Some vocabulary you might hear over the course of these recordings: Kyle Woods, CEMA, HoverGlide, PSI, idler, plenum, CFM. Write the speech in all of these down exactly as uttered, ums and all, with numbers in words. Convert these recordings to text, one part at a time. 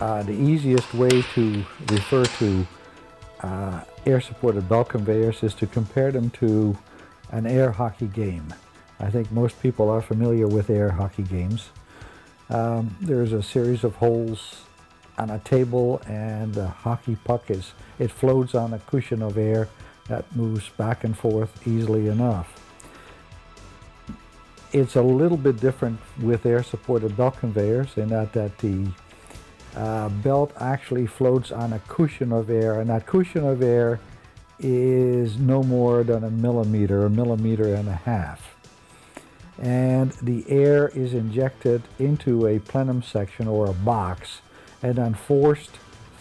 Uh, the easiest way to refer to uh, air-supported belt conveyors is to compare them to an air hockey game. I think most people are familiar with air hockey games. Um, there's a series of holes on a table, and the hockey puck is, it floats on a cushion of air that moves back and forth easily enough. It's a little bit different with air-supported belt conveyors in that, that the uh, belt actually floats on a cushion of air, and that cushion of air is no more than a millimeter, a millimeter and a half. And the air is injected into a plenum section or a box and then forced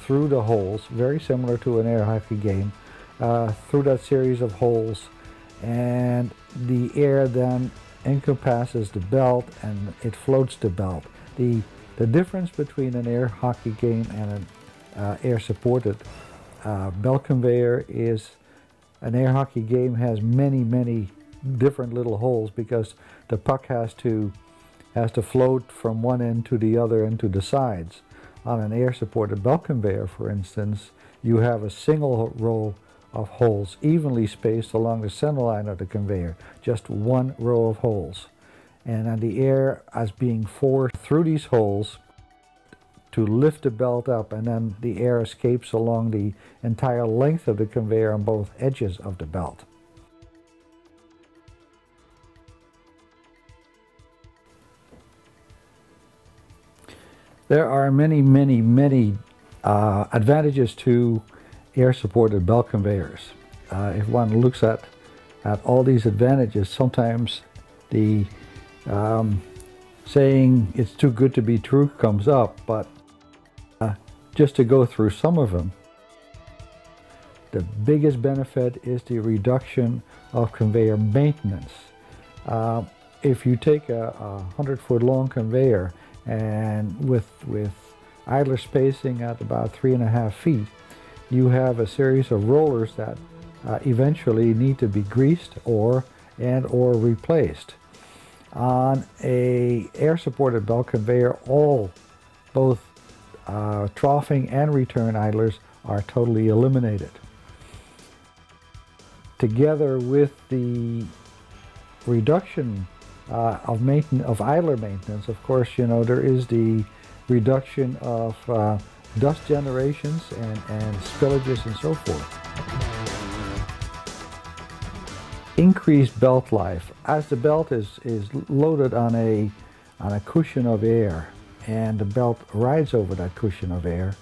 through the holes, very similar to an air hockey game, uh, through that series of holes, and the air then encompasses the belt and it floats the belt. The, the difference between an air hockey game and an uh, air-supported uh, belt conveyor is an air hockey game has many, many different little holes because the puck has to has to float from one end to the other and to the sides. On an air-supported belt conveyor, for instance, you have a single row of holes evenly spaced along the center line of the conveyor, just one row of holes. And on the air as being forced through these holes to lift the belt up, and then the air escapes along the entire length of the conveyor on both edges of the belt. There are many, many, many uh, advantages to air-supported belt conveyors. Uh, if one looks at, at all these advantages, sometimes the um, saying it's too good to be true comes up, but uh, just to go through some of them, the biggest benefit is the reduction of conveyor maintenance. Uh, if you take a, a hundred foot long conveyor and with, with idler spacing at about three and a half feet, you have a series of rollers that uh, eventually need to be greased or and or replaced. On a air-supported belt conveyor, all both uh, troughing and return idlers are totally eliminated. Together with the reduction Uh, of, mainten of idler maintenance, of course, you know, there is the reduction of uh, dust generations and, and spillages and so forth. Increased belt life. As the belt is, is loaded on a, on a cushion of air and the belt rides over that cushion of air,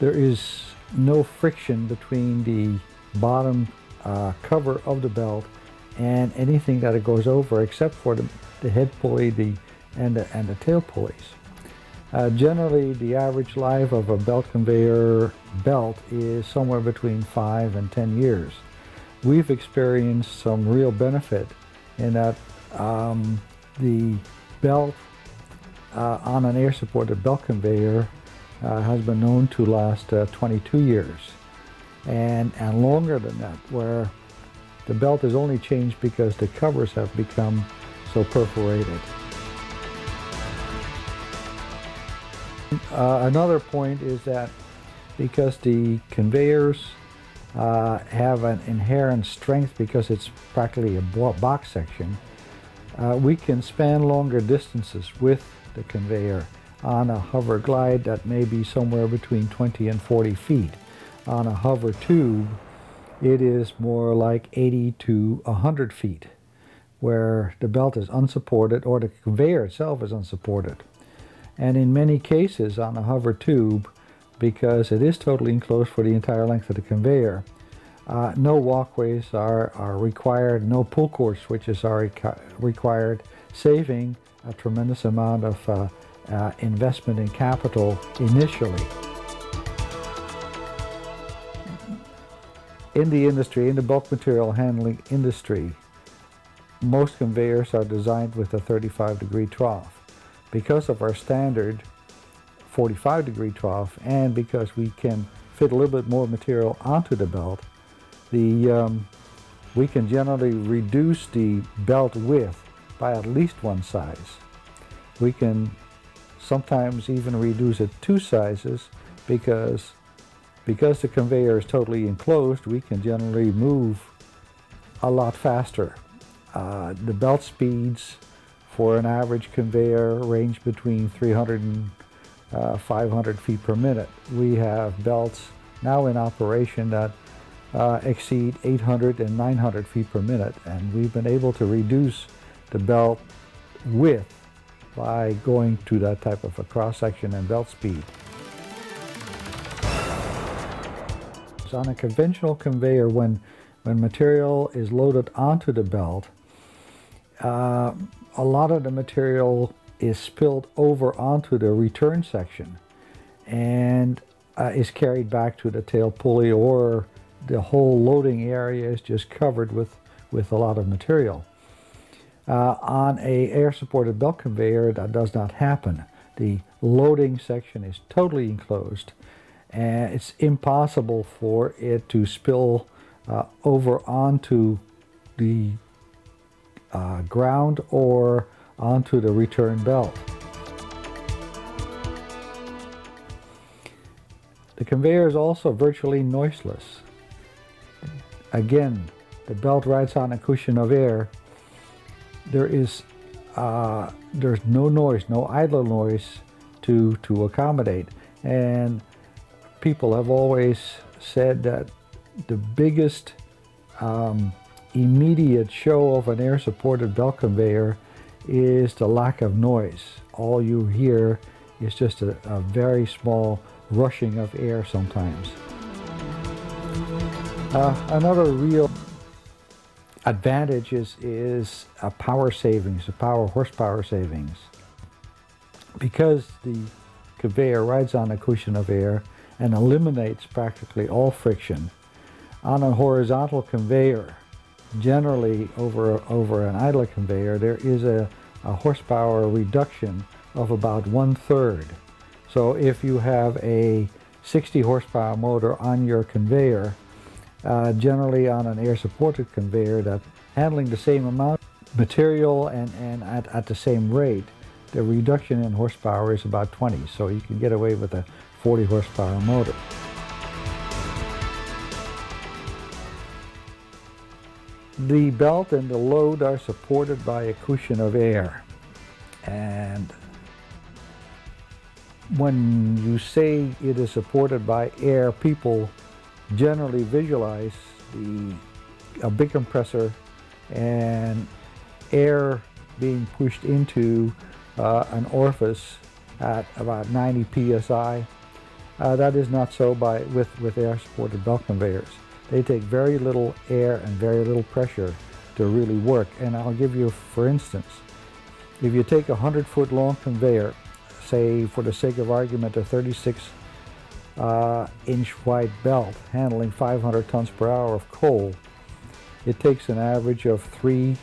there is no friction between the bottom uh, cover of the belt and anything that it goes over, except for the, the head pulley the, and, the, and the tail pulleys. Uh, generally, the average life of a belt conveyor belt is somewhere between five and ten years. We've experienced some real benefit in that um, the belt uh, on an air-supported belt conveyor uh, has been known to last uh, twenty-two years and, and longer than that, where the belt is only changed because the covers have become so perforated. Uh, another point is that because the conveyors uh, have an inherent strength because it's practically a box section, uh, we can span longer distances with the conveyor on a hover glide that may be somewhere between twenty and forty feet. On a hover tube, it is more like eighty to one hundred feet, where the belt is unsupported or the conveyor itself is unsupported. And in many cases on a hover tube, because it is totally enclosed for the entire length of the conveyor, uh, no walkways are, are required, no pull cord switches are required, saving a tremendous amount of uh, uh, investment in capital initially. In the industry, in the bulk material handling industry, most conveyors are designed with a thirty-five degree trough. Because of our standard forty-five degree trough, and because we can fit a little bit more material onto the belt, the, um, we can generally reduce the belt width by at least one size. We can sometimes even reduce it two sizes, because because the conveyor is totally enclosed, we can generally move a lot faster. Uh, the belt speeds for an average conveyor range between three hundred and uh, five hundred feet per minute. We have belts now in operation that uh, exceed eight hundred and nine hundred feet per minute, and we've been able to reduce the belt width by going to that type of a cross-section and belt speed. So on a conventional conveyor, when, when material is loaded onto the belt, uh, a lot of the material is spilled over onto the return section and uh, is carried back to the tail pulley, or the whole loading area is just covered with, with a lot of material. Uh, on a air-supported belt conveyor, that does not happen. The loading section is totally enclosed, and it's impossible for it to spill uh, over onto the uh, ground or onto the return belt. The conveyor is also virtually noiseless. Again, the belt rides on a cushion of air. There is uh, there's no noise, no idler noise to to accommodate, and people have always said that the biggest um, immediate show of an air-supported belt conveyor is the lack of noise. All you hear is just a, a very small rushing of air sometimes. Uh, another real advantage is, is a power savings, a power horsepower savings. Because the conveyor rides on a cushion of air and eliminates practically all friction, on a horizontal conveyor, generally over, over an idler conveyor, there is a, a horsepower reduction of about one-third. So if you have a sixty horsepower motor on your conveyor, Uh, generally on an air-supported conveyor, that handling the same amount of material and, and at, at the same rate, the reduction in horsepower is about twenty, so you can get away with a forty horsepower motor. The belt and the load are supported by a cushion of air, and when you say it is supported by air, people generally visualize the, a big compressor and air being pushed into uh, an orifice at about ninety P S I. Uh, that is not so by, with, with air-supported belt conveyors. They take very little air and very little pressure to really work. And I'll give you, for instance, if you take a one hundred foot long conveyor, say for the sake of argument, a thirty-six Uh, inch wide belt handling five hundred tons per hour of coal, it takes an average of three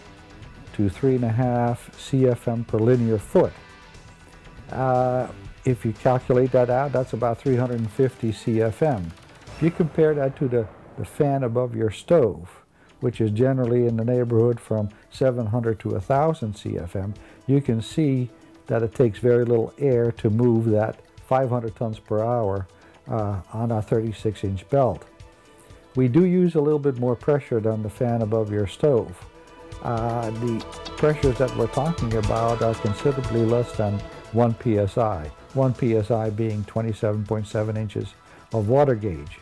to three and a half C F M per linear foot. Uh, if you calculate that out, that's about three hundred fifty C F M. If you compare that to the, the fan above your stove, which is generally in the neighborhood from seven hundred to one thousand C F M, you can see that it takes very little air to move that five hundred tons per hour Uh, on our thirty-six inch belt. We do use a little bit more pressure than the fan above your stove. Uh, the pressures that we're talking about are considerably less than one P S I, one P S I being twenty-seven point seven inches of water gauge.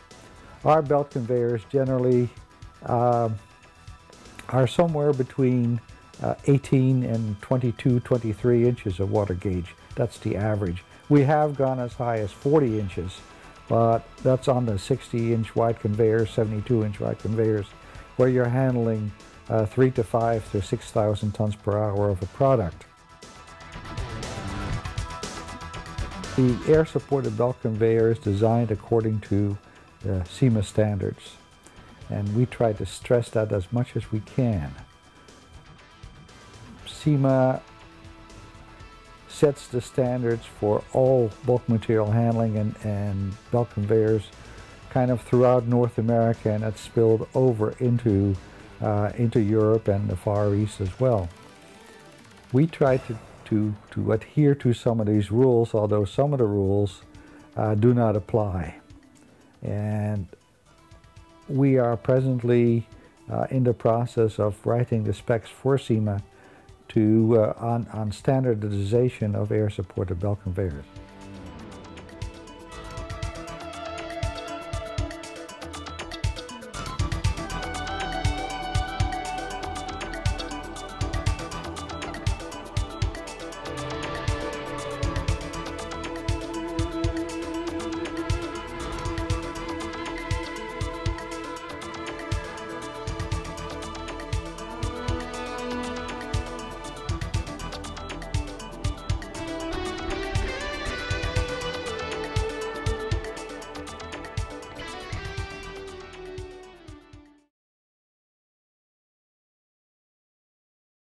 Our belt conveyors generally uh, are somewhere between uh, eighteen and twenty-two, twenty-three inches of water gauge. That's the average. We have gone as high as forty inches, but that's on the sixty inch wide conveyors, seventy-two inch wide conveyors, where you're handling uh, three to five to six thousand tons per hour of a product. The air-supported belt conveyor is designed according to the CEMA standards, and we try to stress that as much as we can. CEMA sets the standards for all bulk material handling and, and belt conveyors kind of throughout North America, and it's spilled over into, uh, into Europe and the Far East as well. We try to to, to adhere to some of these rules, although some of the rules uh, do not apply. And we are presently uh, in the process of writing the specs for CEMA to, uh, on, on standardization of air-supported belt conveyors.